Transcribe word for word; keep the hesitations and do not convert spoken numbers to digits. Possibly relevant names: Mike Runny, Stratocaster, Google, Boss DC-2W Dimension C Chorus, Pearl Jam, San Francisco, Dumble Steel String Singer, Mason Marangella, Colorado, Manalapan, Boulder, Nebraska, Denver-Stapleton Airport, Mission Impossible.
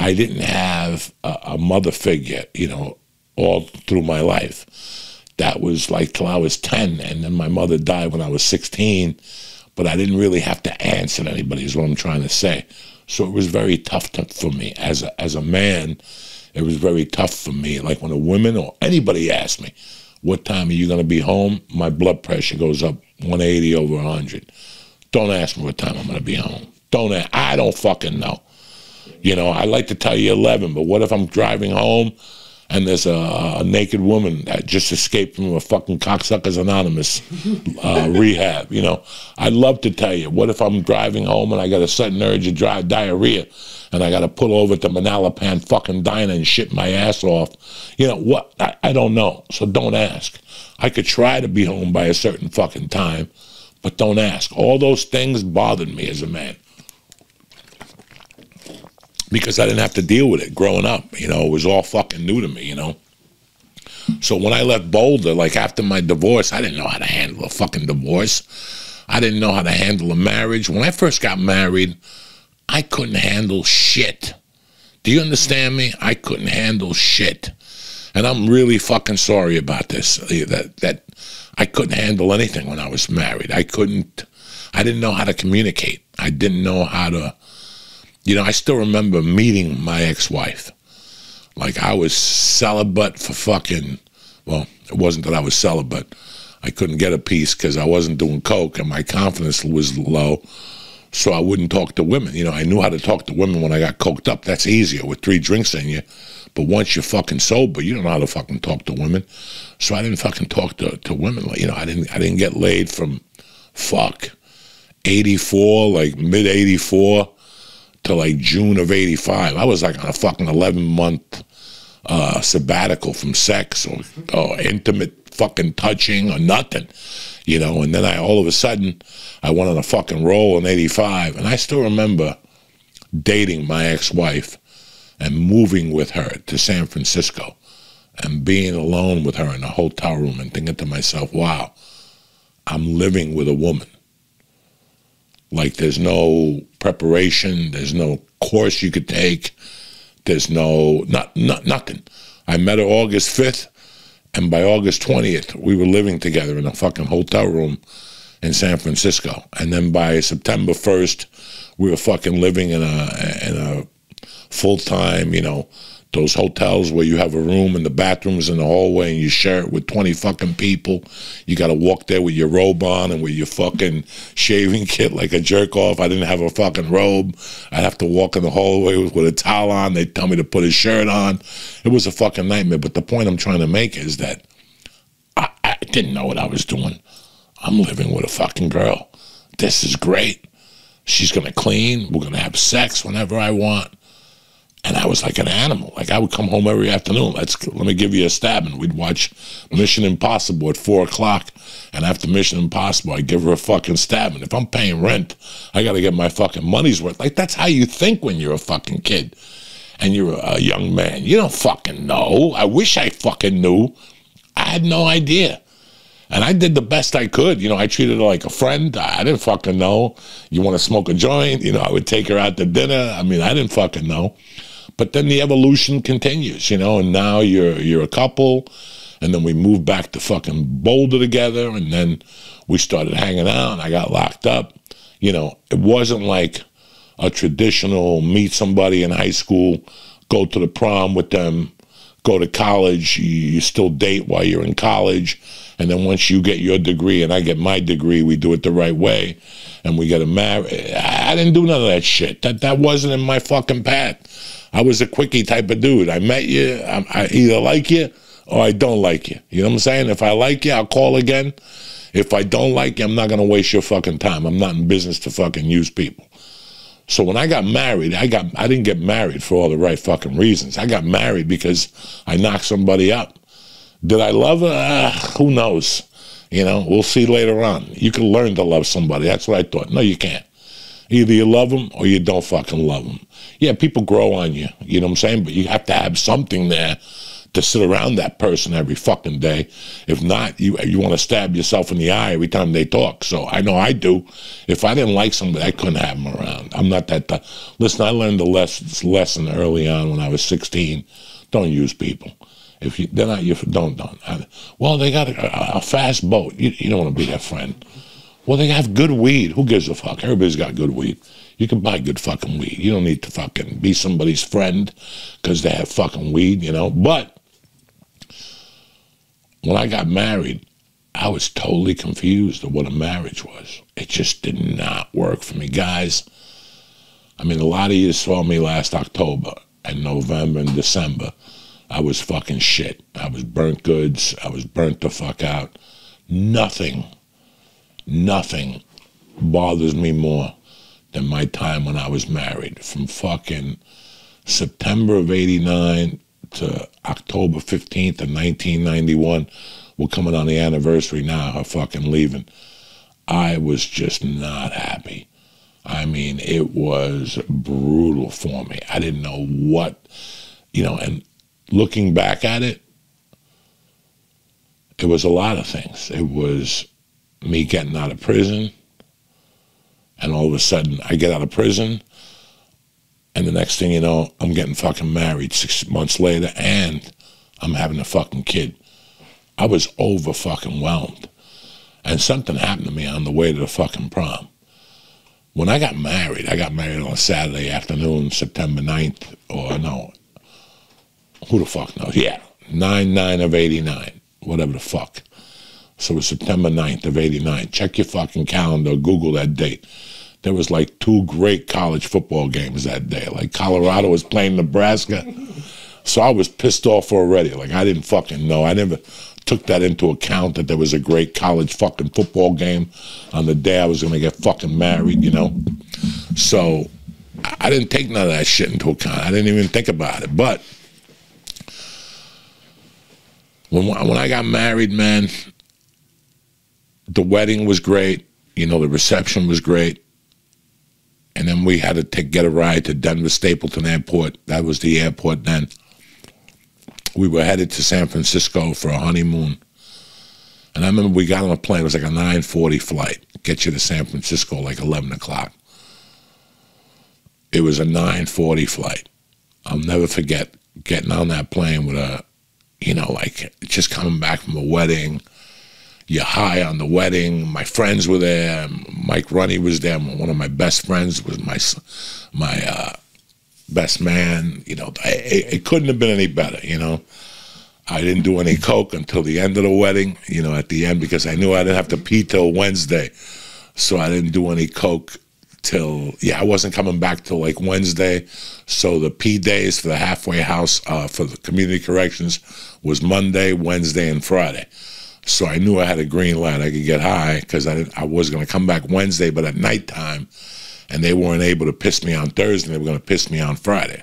I didn't have a, a mother figure, you know, all through my life. That was like till I was ten, and then my mother died when I was sixteen, but I didn't really have to answer to anybody is what I'm trying to say. So it was very tough to, for me as a, as a man. It was very tough for me. Like when a woman or anybody asked me, what time are you going to be home? My blood pressure goes up one eighty over one hundred. Don't ask me what time I'm going to be home. Don't ask. I don't fucking know. You know, I like to tell you eleven, but what if I'm driving home and there's a, a naked woman that just escaped from a fucking Cocksuckers Anonymous uh, rehab? You know, I'd love to tell you, what if I'm driving home and I got a sudden urge to drive diarrhea and I got to pull over to Manalapan fucking diner and shit my ass off? You know, what? I, I don't know, so don't ask. I could try to be home by a certain fucking time, but don't ask. All those things bothered me as a man, because I didn't have to deal with it growing up. You know, it was all fucking new to me, you know. So when I left Boulder, like after my divorce, I didn't know how to handle a fucking divorce. I didn't know how to handle a marriage. When I first got married, I couldn't handle shit. Do you understand me? I couldn't handle shit. And I'm really fucking sorry about this, that, that I couldn't handle anything when I was married. I couldn't, I didn't know how to communicate. I didn't know how to, you know, I still remember meeting my ex-wife. Like, I was celibate for fucking, well, it wasn't that I was celibate. I couldn't get a piece because I wasn't doing coke and my confidence was low, so I wouldn't talk to women. You know, I knew how to talk to women when I got coked up. That's easier with three drinks in you. But once you're fucking sober, you don't know how to fucking talk to women. So I didn't fucking talk to, to women. Like, you know, I didn't, I didn't get laid from, fuck, eighty-four, like mid eighty-four, to like June of eighty-five. I was like on a fucking eleven month uh, sabbatical from sex or, or intimate fucking touching or nothing, you know. And then I, all of a sudden, I went on a fucking roll in eighty-five. And I still remember dating my ex-wife and moving with her to San Francisco and being alone with her in a hotel room and thinking to myself, wow, I'm living with a woman. Like, there's no preparation, there's no course you could take, there's no, not, not nothing. I met her August fifth, and by August twentieth, we were living together in a fucking hotel room in San Francisco. And then by September first, we were fucking living in a, in a full-time, you know, those hotels where you have a room and the bathroom's in the hallway and you share it with twenty fucking people. You got to walk there with your robe on and with your fucking shaving kit like a jerk off. I didn't have a fucking robe. I'd have to walk in the hallway with, with a towel on. They'd tell me to put a shirt on. It was a fucking nightmare. But the point I'm trying to make is that I, I didn't know what I was doing. I'm living with a fucking girl. This is great. She's going to clean. We're going to have sex whenever I want. And I was like an animal. Like, I would come home every afternoon. Let's, let me give you a stabbing. We'd watch Mission Impossible at four o'clock. And after Mission Impossible, I'd give her a fucking stabbing. If I'm paying rent, I got to get my fucking money's worth. Like, that's how you think when you're a fucking kid and you're a young man. You don't fucking know. I wish I fucking knew. I had no idea. And I did the best I could. You know, I treated her like a friend. I didn't fucking know. You want to smoke a joint? You know, I would take her out to dinner. I mean, I didn't fucking know. But then the evolution continues, you know, and now you're you're a couple, and then we moved back to fucking Boulder together, and then we started hanging out, and I got locked up. You know, it wasn't like a traditional meet somebody in high school, go to the prom with them, go to college, you, you still date while you're in college, and then once you get your degree and I get my degree, we do it the right way, and we get a marriage. I didn't do none of that shit. That, that wasn't in my fucking path. I was a quickie type of dude. I met you, I, I either like you or I don't like you. You know what I'm saying? If I like you, I'll call again. If I don't like you, I'm not going to waste your fucking time. I'm not in business to fucking use people. So when I got married, I got I didn't get married for all the right fucking reasons. I got married because I knocked somebody up. Did I love her? Uh, who knows? You know, we'll see later on. You can learn to love somebody. That's what I thought. No, you can't. Either you love them or you don't fucking love them. Yeah, people grow on you. You know what I'm saying? But you have to have something there to sit around that person every fucking day. If not, you you want to stab yourself in the eye every time they talk. So I know I do. If I didn't like somebody, I couldn't have them around. I'm not that type. Listen, I learned a lesson, lesson early on when I was sixteen. Don't use people. If you, they're not your, don't, don't. I, well, they got a, a fast boat. You, you don't want to be their friend. Well, they have good weed. Who gives a fuck? Everybody's got good weed. You can buy good fucking weed. You don't need to fucking be somebody's friend because they have fucking weed, you know. But when I got married, I was totally confused of what a marriage was. It just did not work for me. Guys, I mean, a lot of you saw me last October and November and December. I was fucking shit. I was burnt goods. I was burnt the fuck out. Nothing, nothing bothers me more than my time when I was married. From fucking September of eighty-nine to October fifteenth of nineteen ninety-one, we're coming on the anniversary now of fucking leaving. I was just not happy. I mean, it was brutal for me. I didn't know what, you know, and looking back at it, it was a lot of things. It was me getting out of prison, and all of a sudden, I get out of prison, and the next thing you know, I'm getting fucking married six months later, and I'm having a fucking kid. I was over fucking whelmed. And something happened to me on the way to the fucking prom. When I got married, I got married on a Saturday afternoon, September ninth, or no, who the fuck knows? Yeah, nine nine of eighty-nine, whatever the fuck. So it was September ninth of eighty-nine. Check your fucking calendar, Google that date. There was like two great college football games that day. Like Colorado was playing Nebraska. So I was pissed off already. Like I didn't fucking know. I never took that into account that there was a great college fucking football game on the day I was going to get fucking married, you know. So I didn't take none of that shit into account. I didn't even think about it. But when, when I got married, man, the wedding was great. You know, the reception was great. And then we had to take, get a ride to Denver-Stapleton Airport. That was the airport then. We were headed to San Francisco for a honeymoon. And I remember we got on a plane. It was like a nine forty flight. Get you to San Francisco like eleven o'clock. It was a nine forty flight. I'll never forget getting on that plane with a, you know, like just coming back from a wedding. You're high on the wedding. My friends were there. Mike Runny was there. One of my best friends was my my uh, best man. You know, I, it couldn't have been any better. You know, I didn't do any coke until the end of the wedding. You know, at the end because I knew I didn't have to pee till Wednesday, so I didn't do any coke till yeah. I wasn't coming back till like Wednesday, so the pee days for the halfway house uh, for the community corrections was Monday, Wednesday, and Friday. So I knew I had a green light. I could get high because I, I was going to come back Wednesday, but at nighttime, and they weren't able to piss me on Thursday. They were going to piss me on Friday.